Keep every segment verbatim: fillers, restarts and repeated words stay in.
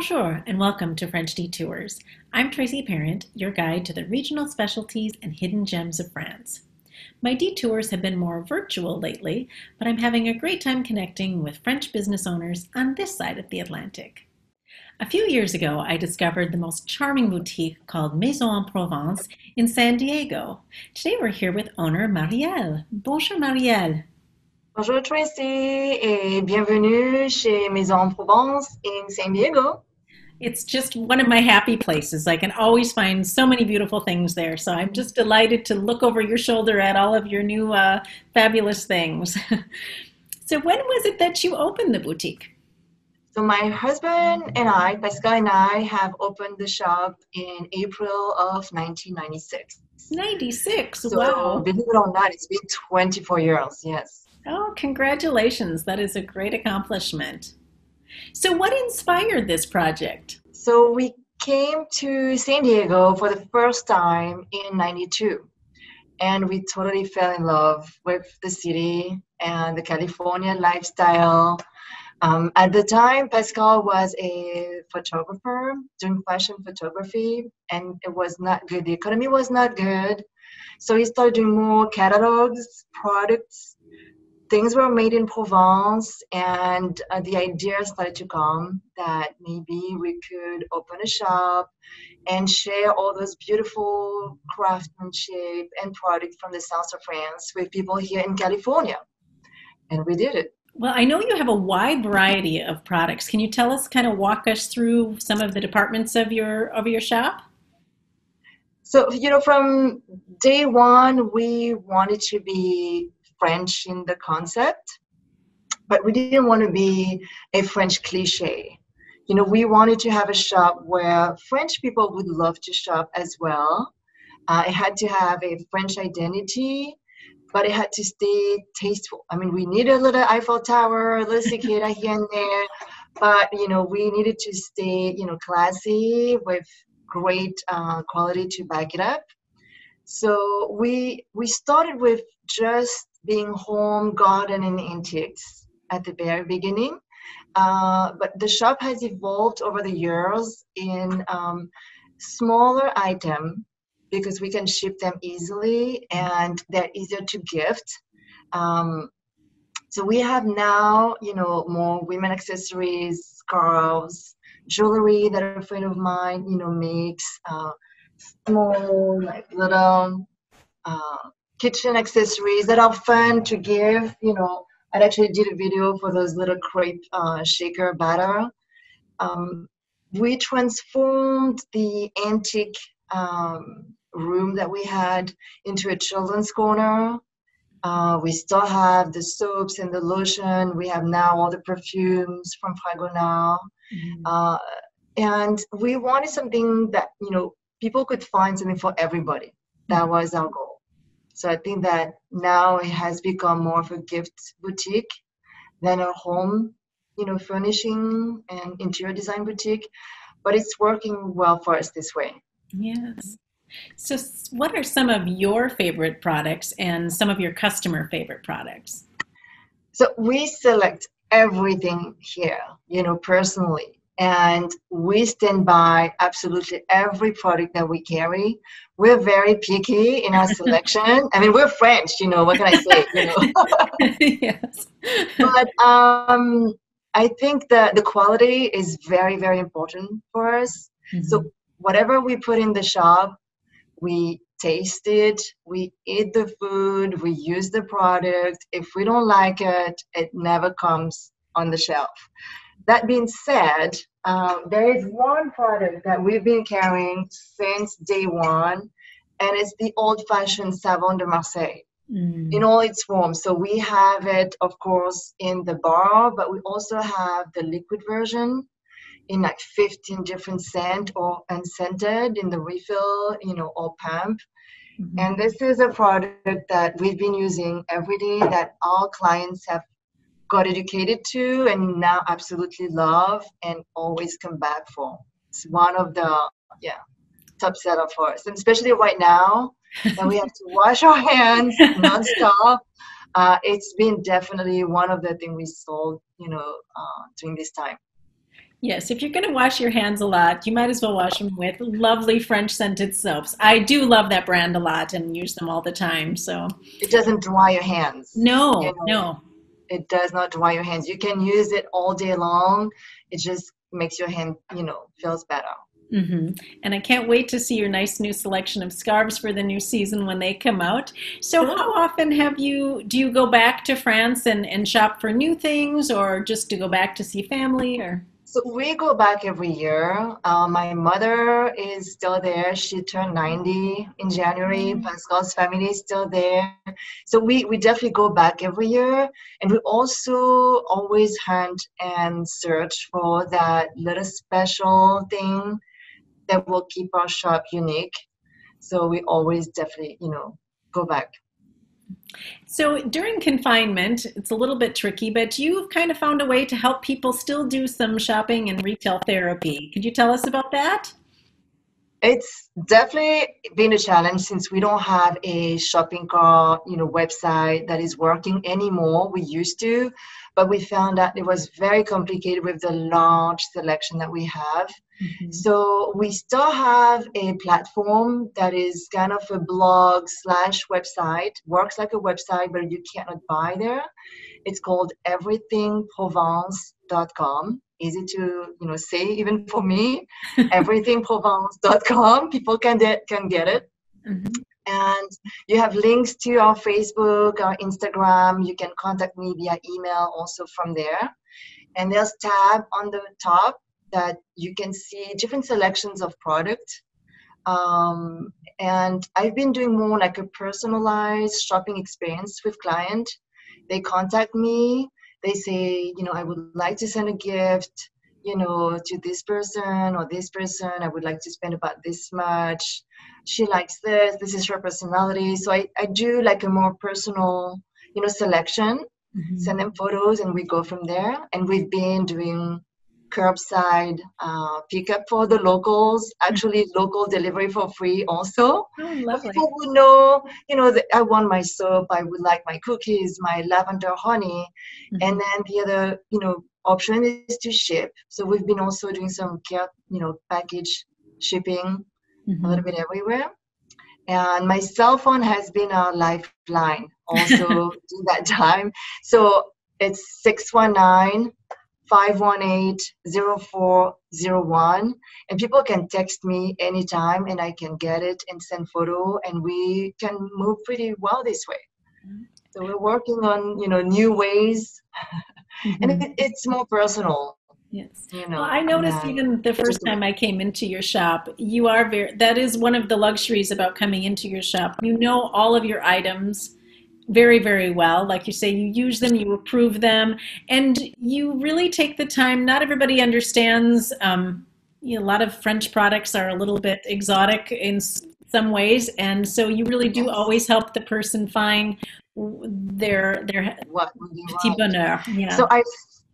Bonjour and welcome to French Detours. I'm Tracy Parent, your guide to the regional specialties and hidden gems of France. My detours have been more virtual lately, but I'm having a great time connecting with French business owners on this side of the Atlantic. A few years ago, I discovered the most charming boutique called Maison en Provence in San Diego. Today we're here with owner Marielle. Bonjour Marielle. Bonjour Tracy et bienvenue chez Maison en Provence in San Diego. It's just one of my happy places. I can always find so many beautiful things there. So I'm just delighted to look over your shoulder at all of your new uh, fabulous things. So when was it that you opened the boutique? So my husband and I, Pascal and I, have opened the shop in April of nineteen ninety-six. ninety-six, so, wow. Believe it or not, it's been twenty-four years, yes. Oh, congratulations. That is a great accomplishment. So what inspired this project? So we came to San Diego for the first time in ninety-two, and we totally fell in love with the city and the California lifestyle. Um, at the time, Pascal was a photographer doing fashion photography, and it was not good. The economy was not good. So he started doing more catalogs, products. Things were made in Provence, and uh, the idea started to come that maybe we could open a shop and share all those beautiful craftsmanship and products from the south of France with people here in California. And we did it. Well, I know you have a wide variety of products. Can you tell us, kind of walk us through some of the departments of your, of your shop? So, you know, from day one, we wanted to be French in the concept, but we didn't want to be a French cliche. You know, we wanted to have a shop where French people would love to shop as well. Uh, it had to have a French identity, but it had to stay tasteful. I mean, we needed a little Eiffel Tower, a little cicada here and there, but, you know, we needed to stay, you know, classy with great uh, quality to back it up. So we, we started with just being home, garden, and antiques at the very beginning. Uh, but the shop has evolved over the years in um, smaller items because we can ship them easily and they're easier to gift. Um, so we have now, you know, more women accessories, scarves, jewelry that a friend of mine, you know, makes, uh, small, like little, uh, kitchen accessories that are fun to give. You know, I actually did a video for those little crepe uh, shaker batter. Um, we transformed the antique um, room that we had into a children's corner. Uh, we still have the soaps and the lotion. We have now all the perfumes from Fragonard. Mm-hmm. uh, and we wanted something that, you know, people could find something for everybody. That was our goal. So I think that now it has become more of a gift boutique than a home, you know, furnishing and interior design boutique, but it's working well for us this way. Yes. So what are some of your favorite products and some of your customer favorite products? So we select everything here, you know, personally. And we stand by absolutely every product that we carry. We're very picky in our selection. I mean, we're French, you know, what can I say? You know? Yes. But um, I think that the quality is very, very important for us. Mm-hmm. So whatever we put in the shop, we taste it, we eat the food, we use the product. If we don't like it, it never comes on the shelf. That being said, um, there is one product that we've been carrying since day one, and it's the old-fashioned Savon de Marseille mm. in all its forms. So we have it, of course, in the bar, but we also have the liquid version in like fifteen different scents or unscented in the refill, you know, or pump. Mm-hmm. And this is a product that we've been using every day that our clients have got educated to and now absolutely love and always come back for. It's one of the yeah top seller for us, and especially right now that we have to wash our hands nonstop. Uh, it's been definitely one of the things we sold, you know, uh, during this time. Yes, if you're going to wash your hands a lot, you might as well wash them with lovely French scented soaps. I do love that brand a lot and use them all the time. So it doesn't dry your hands. No, you know, no. It does not dry your hands. You can use it all day long. It just makes your hand, you know, feels better. Mm-hmm. And I can't wait to see your nice new selection of scarves for the new season when they come out. So how often have you, do you go back to France and, and shop for new things, or just to go back to see family, or? So we go back every year. Uh, my mother is still there. She turned ninety in January. Pascal's family is still there. So we, we definitely go back every year. And we also always hunt and search for that little special thing that will keep our shop unique. So we always definitely, you know, go back. So during confinement, it's a little bit tricky, but you've kind of found a way to help people still do some shopping and retail therapy. Could you tell us about that? It's definitely been a challenge since we don't have a shopping cart, you know, website that is working anymore. We used to, but we found that it was very complicated with the large selection that we have. Mm-hmm. So we still have a platform that is kind of a blog slash website, works like a website, but you cannot buy there. It's called everything provence dot com. Easy to, you know, say, even for me, everything provence dot com. People can, de- can get it. Mm-hmm. And you have links to our Facebook, our Instagram. You can contact me via email also from there. And there's a tab on the top that you can see different selections of product. Um, and I've been doing more like a personalized shopping experience with clients. They contact me. They say, you know, I would like to send a gift, you know, to this person or this person. I would like to spend about this much. She likes this. This is her personality. So I, I do like a more personal, you know, selection, mm-hmm. send them photos, and we go from there. And we've been doing curbside uh, pickup for the locals, actually local delivery for free also. Oh, lovely. People who know, you know, the, I want my soap, I would like my cookies, my lavender honey. Mm-hmm. And then the other, you know, option is to ship. So we've been also doing some care, you know, package shipping mm-hmm. a little bit everywhere. And my cell phone has been our lifeline also in that time. So it's six one nine five one eight, zero four zero one, and people can text me anytime, and I can get it and send photo, and we can move pretty well this way. So we're working on, you know, new ways, mm-hmm. and it, it's more personal. Yes. You know, well, I noticed um, even the first time I came into your shop, you are very, that is one of the luxuries about coming into your shop. You know all of your items very, very well. Like you say, you use them, you approve them, and you really take the time. Not everybody understands. Um, you know, a lot of French products are a little bit exotic in some ways, and so you really do always help the person find their their what petit bonheur. Yeah. So I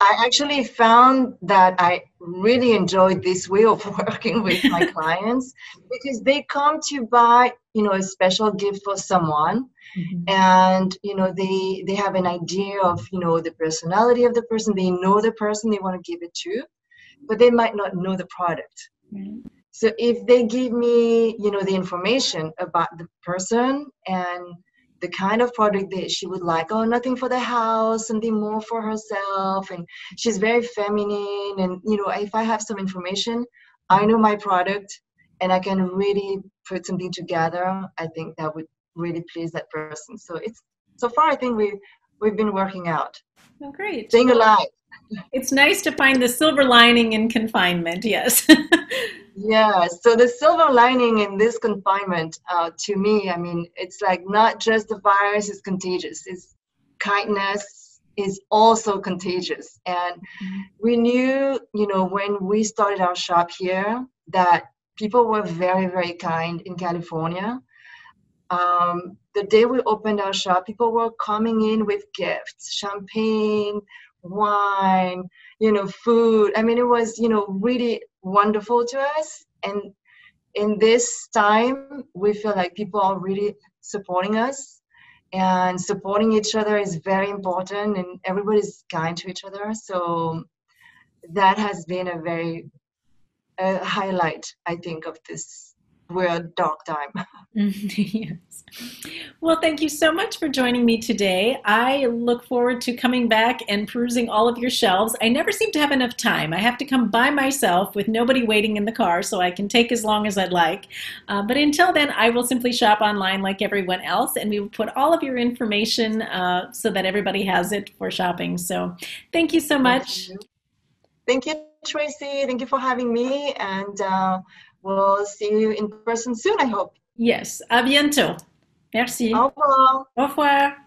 I actually found that I really enjoyed this way of working with my clients, because they come to buy, you know, a special gift for someone. Mm-hmm. And, you know, they, they have an idea of, you know, the personality of the person. They know the person they want to give it to, but they might not know the product. Right. So if they give me, you know, the information about the person and the kind of product that she would like, oh, nothing for the house, something more for herself. And she's very feminine. And, you know, if I have some information, I know my product and I can really put something together. I think that would really please that person. So it's, so far, I think we, we've been working out. Oh, great. Staying alive. It's nice to find the silver lining in confinement. Yes. Yeah. So the silver lining in this confinement, uh, to me, I mean, it's like not just the virus is contagious. It's kindness is also contagious. And we knew, you know, when we started our shop here, that people were very, very kind in California. Um, the day we opened our shop, people were coming in with gifts, champagne, wine, you know, food. I mean, it was, you know, really wonderful to us. And in this time, we feel like people are really supporting us, and supporting each other is very important, and everybody's kind to each other. So that has been a very uh, highlight, I think, of this weird dark time. Yes. Well, thank you so much for joining me today. I look forward to coming back and perusing all of your shelves. I never seem to have enough time. I have to come by myself with nobody waiting in the car, so I can take as long as I'd like. Uh, but until then, I will simply shop online like everyone else, and we will put all of your information uh, so that everybody has it for shopping. So thank you so much. Thank you, thank you Tracy. Thank you for having me. And uh, we'll see you in person soon, I hope. Yes. À bientôt. Merci. Au revoir. Au revoir.